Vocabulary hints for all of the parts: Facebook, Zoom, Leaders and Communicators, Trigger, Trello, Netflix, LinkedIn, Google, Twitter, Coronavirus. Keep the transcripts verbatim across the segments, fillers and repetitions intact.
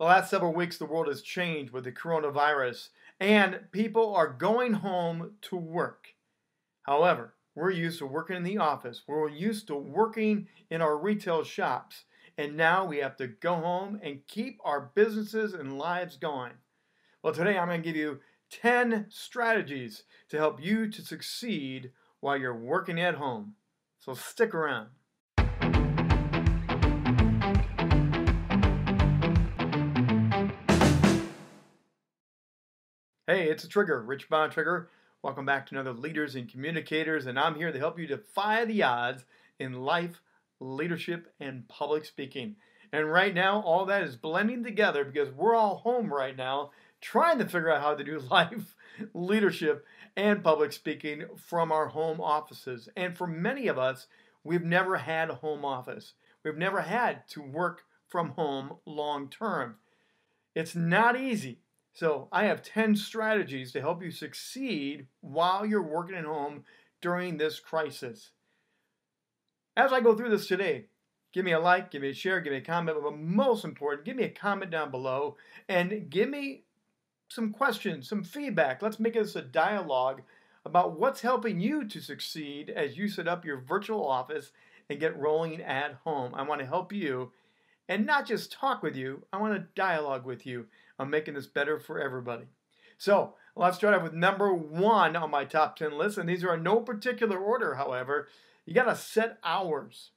The last several weeks, the world has changed with the coronavirus, and people are going home to work. However, we're used to working in the office. We're used to working in our retail shops, and now we have to go home and keep our businesses and lives going. Well, today I'm going to give you ten strategies to help you to succeed while you're working at home. So stick around. Hey, it's Trigger, Rich Bond Trigger. Welcome back to another Leaders and Communicators, and I'm here to help you defy the odds in life, leadership, and public speaking. And right now, all that is blending together because we're all home right now trying to figure out how to do life, leadership, and public speaking from our home offices. And for many of us, we've never had a home office. We've never had to work from home long term. It's not easy. So I have ten strategies to help you succeed while you're working at home during this crisis. As I go through this today, give me a like, give me a share, give me a comment, but most important, give me a comment down below and give me some questions, some feedback. Let's make this a dialogue about what's helping you to succeed as you set up your virtual office and get rolling at home. I want to help you and not just talk with you, I want to dialogue with you. I'm making this better for everybody. So let's start off with number one on my top ten list, and these are in no particular order, however. You got to set hours.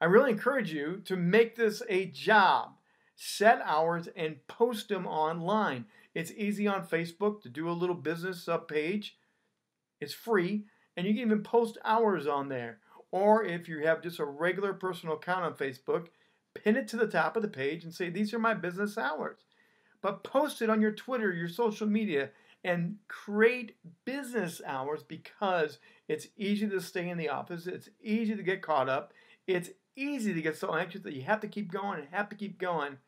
I really encourage you to make this a job. Set hours and post them online. It's easy on Facebook to do a little business up page. It's free, and you can even post hours on there. Or if you have just a regular personal account on Facebook, pin it to the top of the page and say, these are my business hours. But post it on your Twitter, your social media, and create business hours because it's easy to stay in the office. It's easy to get caught up. It's easy to get so anxious that you have to keep going and have to keep going.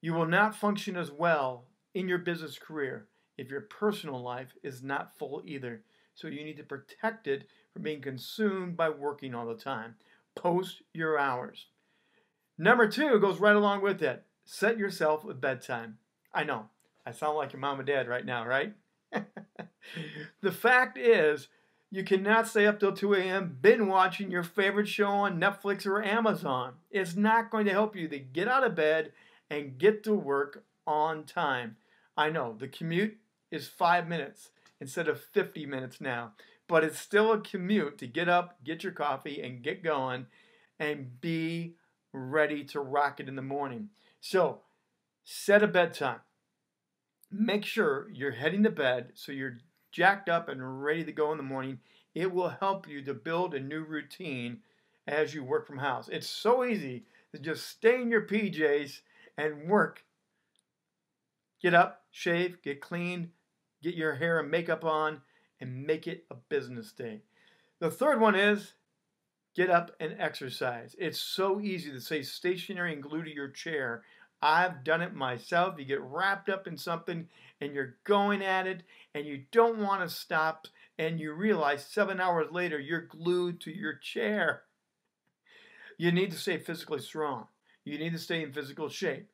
You will not function as well in your business career if your personal life is not full either. So you need to protect it from being consumed by working all the time. Post your hours. Number two goes right along with it. Set yourself a bedtime. I know, I sound like your mom and dad right now, right? The fact is, you cannot stay up till two A M binge watching your favorite show on Netflix or Amazon. It's not going to help you to get out of bed and get to work on time. I know, the commute is five minutes instead of fifty minutes now, but it's still a commute to get up, get your coffee, and get going, and be ready to rock it in the morning. So, set a bedtime. Make sure you're heading to bed so you're jacked up and ready to go in the morning. It will help you to build a new routine as you work from house. It's so easy to just stay in your P Js and work. Get up, shave, get clean, get your hair and makeup on, and make it a business day. The third one is get up and exercise. It's so easy to stay stationary and glued to your chair. I've done it myself. You get wrapped up in something and you're going at it and you don't want to stop and you realize seven hours later you're glued to your chair. You need to stay physically strong. You need to stay in physical shape.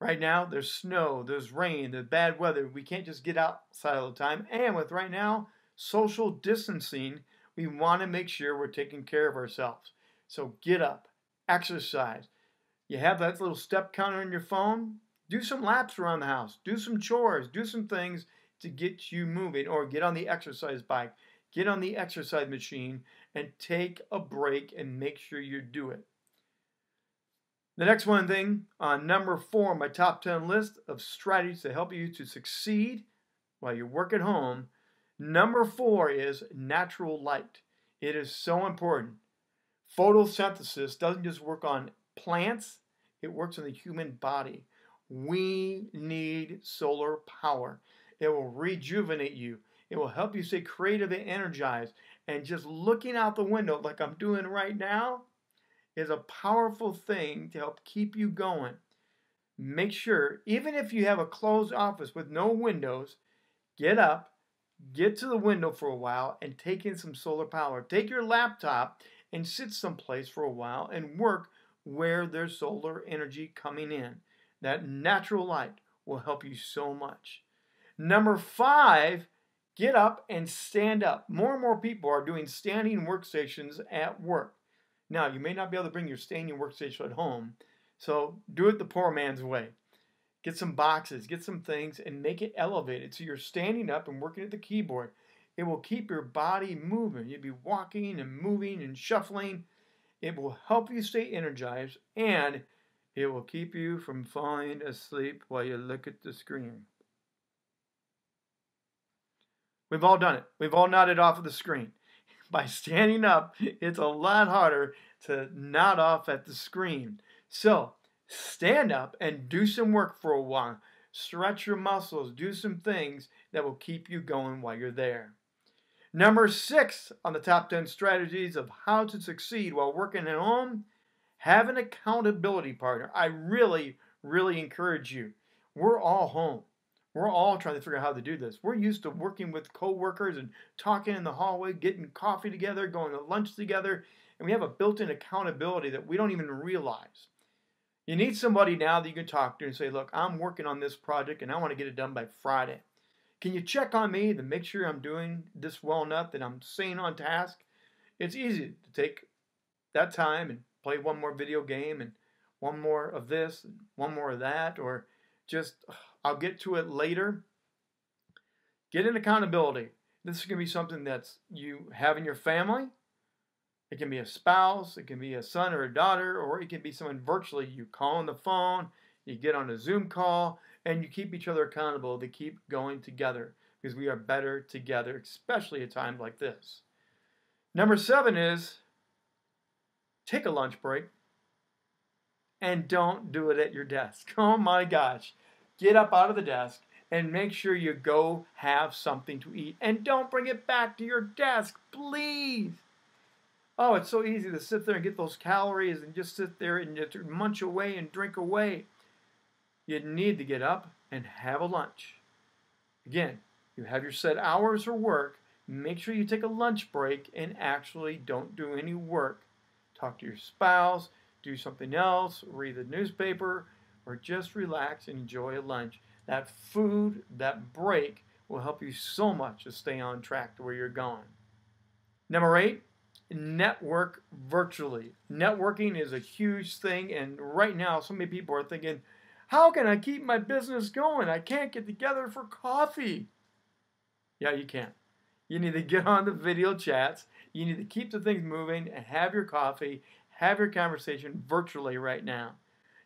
Right now there's snow, there's rain, there's bad weather. We can't just get outside all the time. And with right now social distancing, we want to make sure we're taking care of ourselves. So get up, exercise. You have that little step counter on your phone. Do some laps around the house. Do some chores. Do some things to get you moving. Or get on the exercise bike. Get on the exercise machine and take a break and make sure you do it. The next one thing on number four on my top ten list of strategies to help you to succeed while you work at home. Number four is natural light. It is so important. Photosynthesis doesn't just work on plants, it works on the human body. We need solar power. It will rejuvenate you. It will help you stay creative and energized. And just looking out the window like I'm doing right now is a powerful thing to help keep you going. Make sure, even if you have a closed office with no windows, get up, get to the window for a while and take in some solar power. Take your laptop and sit someplace for a while and work where there's solar energy coming in. That natural light will help you so much. Number five, get up and stand up. More and more people are doing standing workstations at work. Now, you may not be able to bring your standing workstation at home, so do it the poor man's way. Get some boxes, get some things, and make it elevated. So you're standing up and working at the keyboard. It will keep your body moving. You'll be walking and moving and shuffling. It will help you stay energized, and it will keep you from falling asleep while you look at the screen. We've all done it. We've all nodded off of the screen. By standing up, it's a lot harder to nod off at the screen. So stand up and do some work for a while. Stretch your muscles. Do some things that will keep you going while you're there. Number six on the top ten strategies of how to succeed while working at home, have an accountability partner. I really, really encourage you. We're all home. We're all trying to figure out how to do this. We're used to working with coworkers and talking in the hallway, getting coffee together, going to lunch together, and we have a built-in accountability that we don't even realize. You need somebody now that you can talk to and say, look, I'm working on this project and I want to get it done by Friday. Can you check on me to make sure I'm doing this well enough, that I'm staying on task? It's easy to take that time and play one more video game and one more of this and one more of that, or just, I'll get to it later. Get an accountability. This is going to be something that you have in your family. It can be a spouse. It can be a son or a daughter, or it can be someone virtually. You call on the phone. You get on a Zoom call. And you keep each other accountable to keep going together, because we are better together, especially at times like this. Number seven is take a lunch break and don't do it at your desk. Oh my gosh. Get up out of the desk and make sure you go have something to eat, and don't bring it back to your desk, please. Oh, it's so easy to sit there and get those calories and just sit there and just munch away and drink away. You need to get up and have a lunch. Again, you have your set hours for work. Make sure you take a lunch break and actually don't do any work. Talk to your spouse, do something else, read the newspaper, or just relax and enjoy a lunch. That food, that break, will help you so much to stay on track to where you're going. Number eight, network virtually. Networking is a huge thing, and right now so many people are thinking, how can I keep my business going? I can't get together for coffee. Yeah, you can. You need to get on the video chats. You need to keep the things moving and have your coffee, have your conversation virtually right now.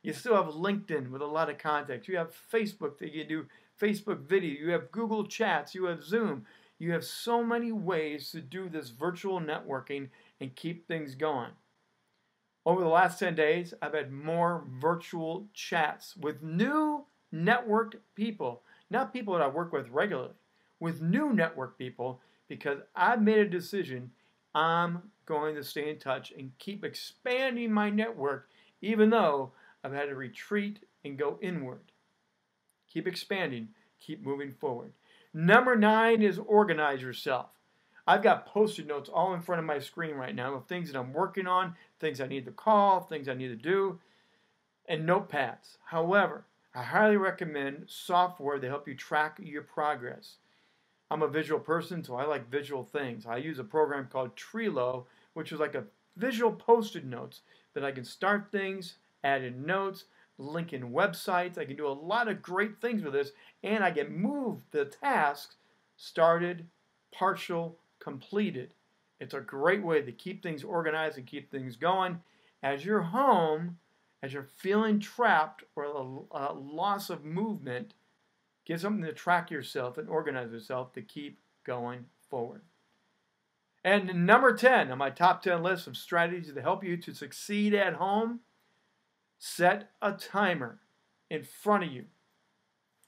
You still have LinkedIn with a lot of contacts. You have Facebook that you do Facebook video. You have Google Chats. You have Zoom. You have so many ways to do this virtual networking and keep things going. Over the last ten days, I've had more virtual chats with new networked people, not people that I work with regularly, with new network people, because I've made a decision I'm going to stay in touch and keep expanding my network, even though I've had to retreat and go inward. Keep expanding, keep moving forward. Number nine is organize yourself. I've got post-it notes all in front of my screen right now of things that I'm working on, things I need to call, things I need to do, and notepads. However, I highly recommend software to help you track your progress. I'm a visual person, so I like visual things. I use a program called Trello, which is like a visual post-it notes that I can start things, add in notes, link in websites. I can do a lot of great things with this, and I can move the tasks started, partial, completed. It's a great way to keep things organized and keep things going. As you're home, as you're feeling trapped or a, a loss of movement, get something to track yourself and organize yourself to keep going forward. And number ten on my top ten list of strategies to help you to succeed at home, set a timer in front of you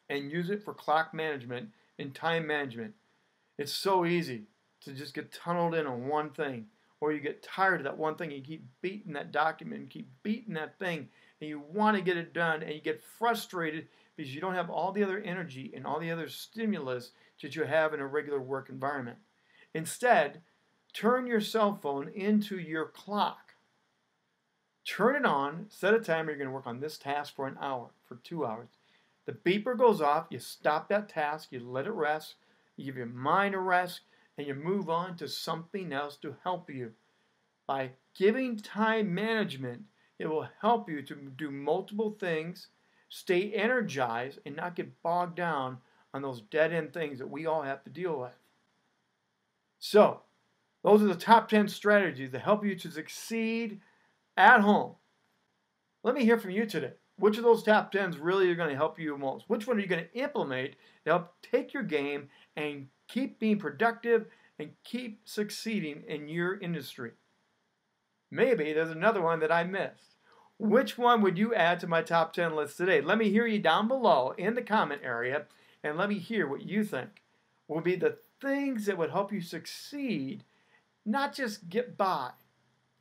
and use it for clock management and time management. It's so easy to just get tunneled in on one thing, or you get tired of that one thing and you keep beating that document and keep beating that thing, and you want to get it done, and you get frustrated because you don't have all the other energy and all the other stimulus that you have in a regular work environment. Instead, turn your cell phone into your clock. Turn it on, set a timer, you're going to work on this task for an hour, for two hours. The beeper goes off, you stop that task, you let it rest, you give your mind a rest, and you move on to something else to help you. By giving time management, it will help you to do multiple things, stay energized, and not get bogged down on those dead-end things that we all have to deal with. So, those are the top ten strategies that help you to succeed at home. Let me hear from you today. Which of those top tens really are going to help you most? Which one are you going to implement to help take your game and keep being productive and keep succeeding in your industry? Maybe there's another one that I missed. Which one would you add to my top ten list today? Let me hear you down below in the comment area, and let me hear what you think will be the things that would help you succeed, not just get by,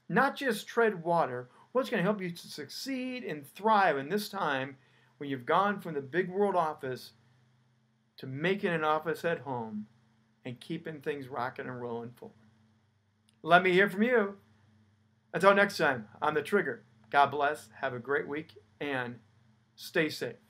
not just tread water. What's going to help you to succeed and thrive in this time when you've gone from the big world office to making an office at home and keeping things rocking and rolling forward? Let me hear from you. Until next time, I'm the Trigger. God bless, have a great week, and stay safe.